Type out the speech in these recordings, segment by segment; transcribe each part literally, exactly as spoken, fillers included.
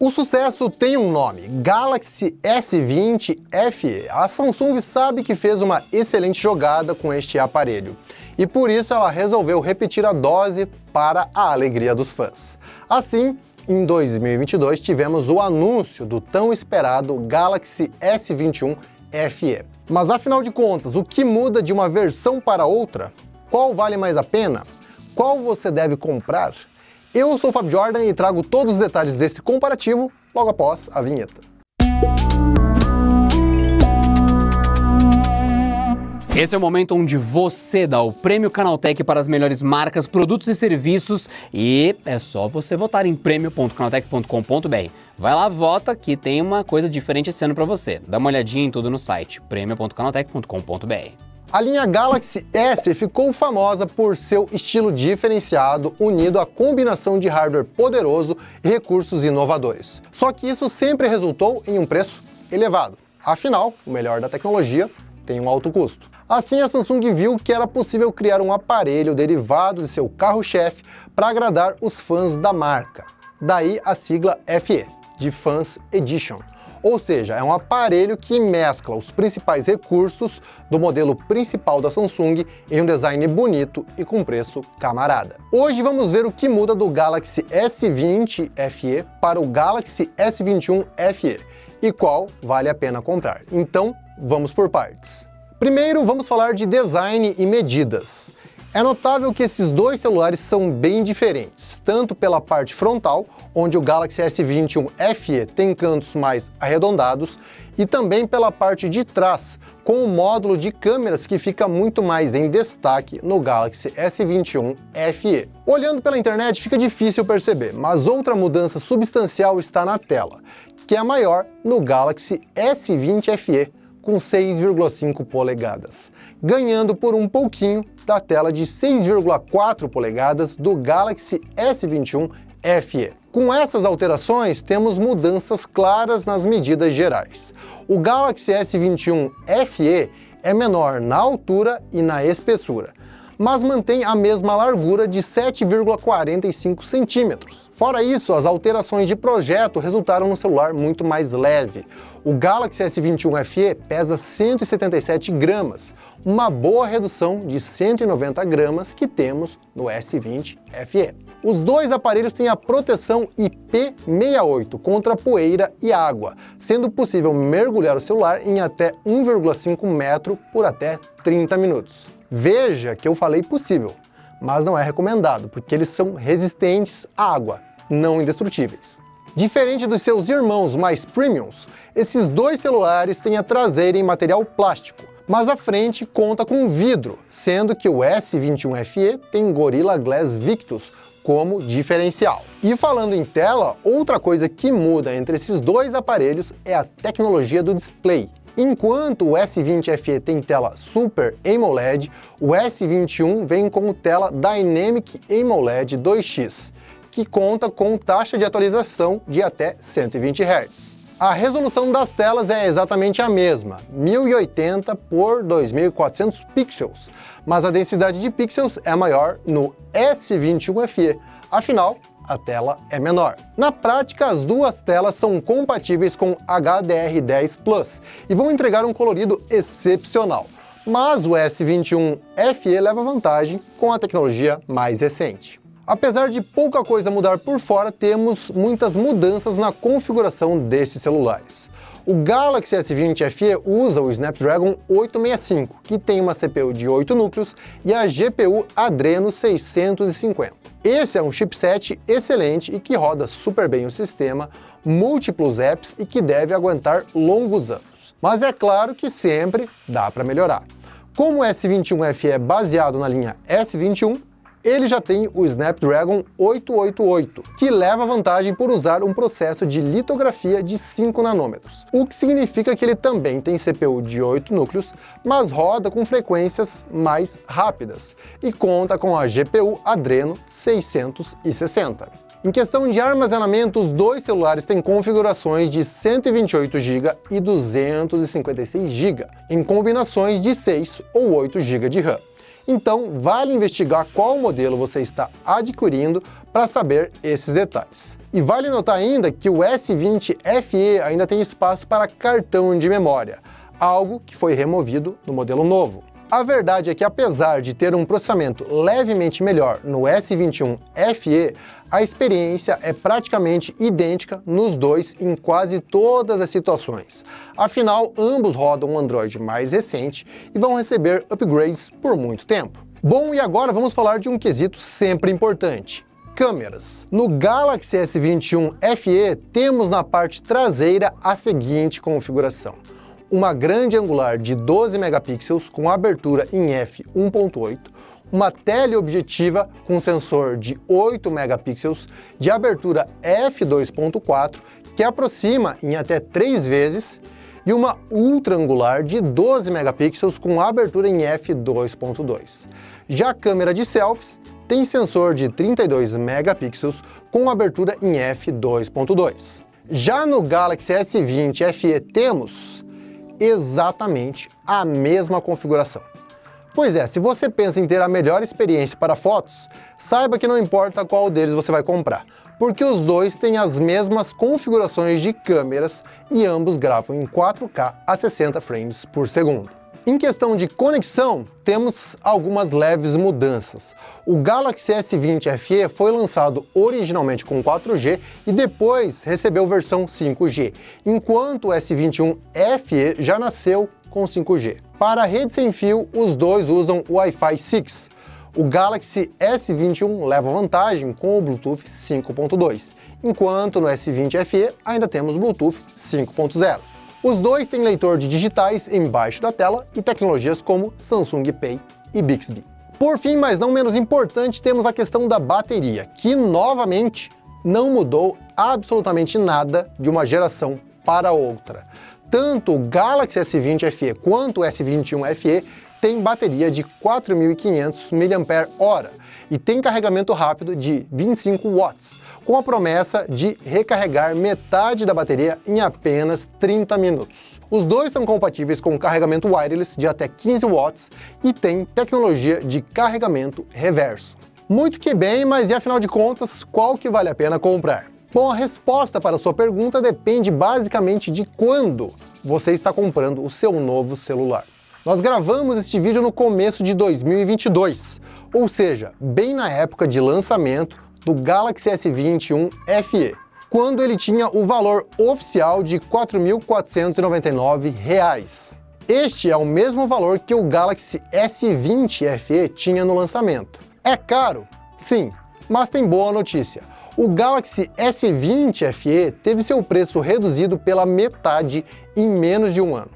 O sucesso tem um nome, Galaxy S vinte F E. A Samsung sabe que fez uma excelente jogada com este aparelho e por isso ela resolveu repetir a dose para a alegria dos fãs. Assim, em dois mil e vinte e dois tivemos o anúncio do tão esperado Galaxy S vinte e um F E. Mas afinal de contas, o que muda de uma versão para outra? Qual vale mais a pena? Qual você deve comprar? Eu sou o Fábio Jordan e trago todos os detalhes desse comparativo logo após a vinheta. Esse é o momento onde você dá o prêmio Canaltech para as melhores marcas, produtos e serviços e é só você votar em prêmio ponto canaltech ponto com ponto br. Vai lá, vota que tem uma coisa diferente esse ano para você. Dá uma olhadinha em tudo no site prêmio ponto canaltech ponto com ponto br. A linha Galaxy S ficou famosa por seu estilo diferenciado, unido à combinação de hardware poderoso e recursos inovadores. Só que isso sempre resultou em um preço elevado. Afinal, o melhor da tecnologia tem um alto custo. Assim, a Samsung viu que era possível criar um aparelho derivado de seu carro-chefe para agradar os fãs da marca. Daí a sigla F E, de Fans Edition. Ou seja, é um aparelho que mescla os principais recursos do modelo principal da Samsung em um design bonito e com preço camarada. Hoje vamos ver o que muda do Galaxy S vinte F E para o Galaxy S vinte e um F E e qual vale a pena comprar. Então, vamos por partes. Primeiro, vamos falar de design e medidas. É notável que esses dois celulares são bem diferentes, tanto pela parte frontal, onde o Galaxy S vinte e um F E tem cantos mais arredondados, e também pela parte de trás, com o módulo de câmeras que fica muito mais em destaque no Galaxy S vinte e um F E. Olhando pela internet fica difícil perceber, mas outra mudança substancial está na tela, que é maior no Galaxy S vinte F E, com seis vírgula cinco polegadas, ganhando por um pouquinho da tela de seis vírgula quatro polegadas do Galaxy S vinte e um F E. Com essas alterações, temos mudanças claras nas medidas gerais. O Galaxy S vinte e um F E é menor na altura e na espessura, mas mantém a mesma largura de sete vírgula quarenta e cinco centímetros. Fora isso, as alterações de projeto resultaram num celular muito mais leve. O Galaxy S vinte e um F E pesa cento e setenta e sete gramas, uma boa redução de cento e noventa gramas que temos no S vinte F E. Os dois aparelhos têm a proteção I P sessenta e oito contra poeira e água, sendo possível mergulhar o celular em até um vírgula cinco metro por até trinta minutos. Veja que eu falei possível, mas não é recomendado, porque eles são resistentes à água, não indestrutíveis. Diferente dos seus irmãos mais premiums, esses dois celulares têm a traseira em material plástico, mas a frente conta com vidro, sendo que o S vinte e um F E tem Gorilla Glass Victus como diferencial. E falando em tela, outra coisa que muda entre esses dois aparelhos é a tecnologia do display. Enquanto o S vinte F E tem tela Super AMOLED, o S vinte e um vem com tela Dynamic AMOLED dois X, que conta com taxa de atualização de até cento e vinte hertz. A resolução das telas é exatamente a mesma, mil e oitenta por dois mil e quatrocentos pixels, mas a densidade de pixels é maior no S vinte e um F E, afinal, a tela é menor. Na prática, as duas telas são compatíveis com H D R dez Plus e vão entregar um colorido excepcional. Mas o S vinte e um F E leva vantagem com a tecnologia mais recente. Apesar de pouca coisa mudar por fora, temos muitas mudanças na configuração desses celulares. O Galaxy S vinte F E usa o Snapdragon oitocentos e sessenta e cinco, que tem uma C P U de oito núcleos e a G P U Adreno seiscentos e cinquenta. Esse é um chipset excelente e que roda super bem o sistema, múltiplos apps e que deve aguentar longos anos. Mas é claro que sempre dá para melhorar. Como o S vinte e um F E é baseado na linha S vinte e um, ele já tem o Snapdragon oitocentos e oitenta e oito, que leva vantagem por usar um processo de litografia de cinco nanômetros, o que significa que ele também tem C P U de oito núcleos, mas roda com frequências mais rápidas e conta com a G P U Adreno seiscentos e sessenta. Em questão de armazenamento, os dois celulares têm configurações de cento e vinte e oito gigas e duzentos e cinquenta e seis gigas, em combinações de seis ou oito gigas de RAM. Então, vale investigar qual modelo você está adquirindo para saber esses detalhes. E vale notar ainda que o S vinte F E ainda tem espaço para cartão de memória, algo que foi removido no modelo novo. A verdade é que, apesar de ter um processamento levemente melhor no S vinte e um F E, a experiência é praticamente idêntica nos dois em quase todas as situações. Afinal, ambos rodam um Android mais recente e vão receber upgrades por muito tempo. Bom, e agora vamos falar de um quesito sempre importante: câmeras. No Galaxy S vinte e um F E temos na parte traseira a seguinte configuração: uma grande angular de doze megapixels com abertura em f um ponto oito, uma teleobjetiva com sensor de oito megapixels de abertura f dois ponto quatro, que aproxima em até três vezes, e uma ultra angular de doze megapixels com abertura em f dois ponto dois. Já a câmera de selfies tem sensor de trinta e dois megapixels com abertura em f dois ponto dois. Já no Galaxy S vinte F E temos exatamente a mesma configuração. Pois é, se você pensa em ter a melhor experiência para fotos, saiba que não importa qual deles você vai comprar, porque os dois têm as mesmas configurações de câmeras e ambos gravam em quatro K a sessenta frames por segundo. Em questão de conexão, temos algumas leves mudanças. O Galaxy S vinte F E foi lançado originalmente com quatro G e depois recebeu versão cinco G, enquanto o S vinte e um F E já nasceu com cinco G. Para a rede sem fio, os dois usam o Wi-Fi seis. O Galaxy S vinte e um leva vantagem com o Bluetooth cinco ponto dois, enquanto no S vinte F E ainda temos Bluetooth cinco ponto zero. Os dois têm leitor de digitais embaixo da tela e tecnologias como Samsung Pay e Bixby. Por fim, mas não menos importante, temos a questão da bateria, que novamente não mudou absolutamente nada de uma geração para outra. Tanto o Galaxy S vinte F E quanto o S vinte e um F E tem bateria de quatro mil e quinhentos miliampères-hora e tem carregamento rápido de vinte e cinco watts, com a promessa de recarregar metade da bateria em apenas trinta minutos. Os dois são compatíveis com carregamento wireless de até quinze watts e tem tecnologia de carregamento reverso. Muito que bem, mas e afinal de contas, qual que vale a pena comprar? Bom, a resposta para a sua pergunta depende basicamente de quando você está comprando o seu novo celular. Nós gravamos este vídeo no começo de dois mil e vinte e dois, ou seja, bem na época de lançamento do Galaxy S vinte e um F E, quando ele tinha o valor oficial de quatro mil quatrocentos e noventa e nove reais. Este é o mesmo valor que o Galaxy S vinte F E tinha no lançamento. É caro? Sim, mas tem boa notícia. O Galaxy S vinte F E teve seu preço reduzido pela metade em menos de um ano.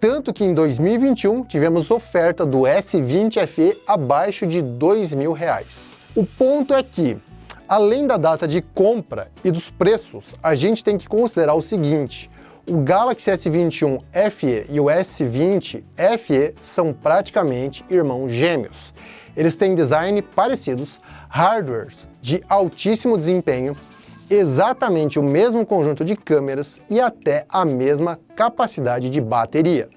Tanto que em dois mil e vinte e um tivemos oferta do S vinte F E abaixo de dois mil reais. O ponto é que, além da data de compra e dos preços, a gente tem que considerar o seguinte: o Galaxy S vinte e um F E e o S vinte F E são praticamente irmãos gêmeos. Eles têm design parecidos, hardwares de altíssimo desempenho, exatamente o mesmo conjunto de câmeras e até a mesma capacidade de bateria.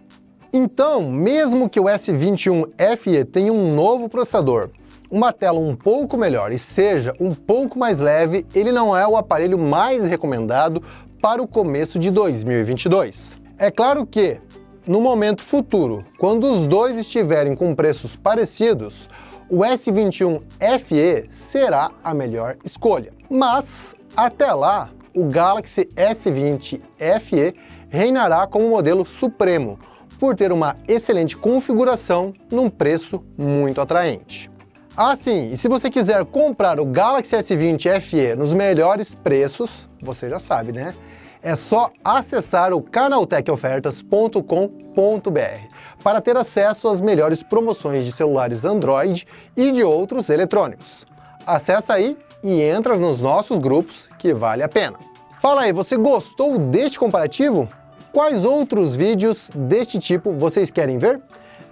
Então, mesmo que o S vinte e um F E tenha um novo processador, uma tela um pouco melhor e seja um pouco mais leve, ele não é o aparelho mais recomendado para o começo de dois mil e vinte e dois. É claro que, no momento futuro, quando os dois estiverem com preços parecidos, o S vinte e um F E será a melhor escolha. Mas até lá, o Galaxy S vinte F E reinará como modelo supremo, por ter uma excelente configuração num preço muito atraente. Ah sim, e se você quiser comprar o Galaxy S vinte F E nos melhores preços, você já sabe, né? É só acessar o canaltech ofertas ponto com ponto br para ter acesso às melhores promoções de celulares Android e de outros eletrônicos. Acessa aí e entra nos nossos grupos, que vale a pena. Fala aí, você gostou deste comparativo? Quais outros vídeos deste tipo vocês querem ver?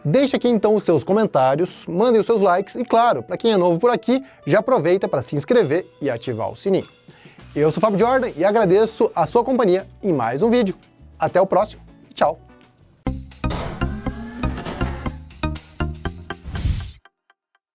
Deixa aqui então os seus comentários, mandem os seus likes e, claro, para quem é novo por aqui, já aproveita para se inscrever e ativar o sininho. Eu sou o Fábio Jordan e agradeço a sua companhia em mais um vídeo. Até o próximo, tchau!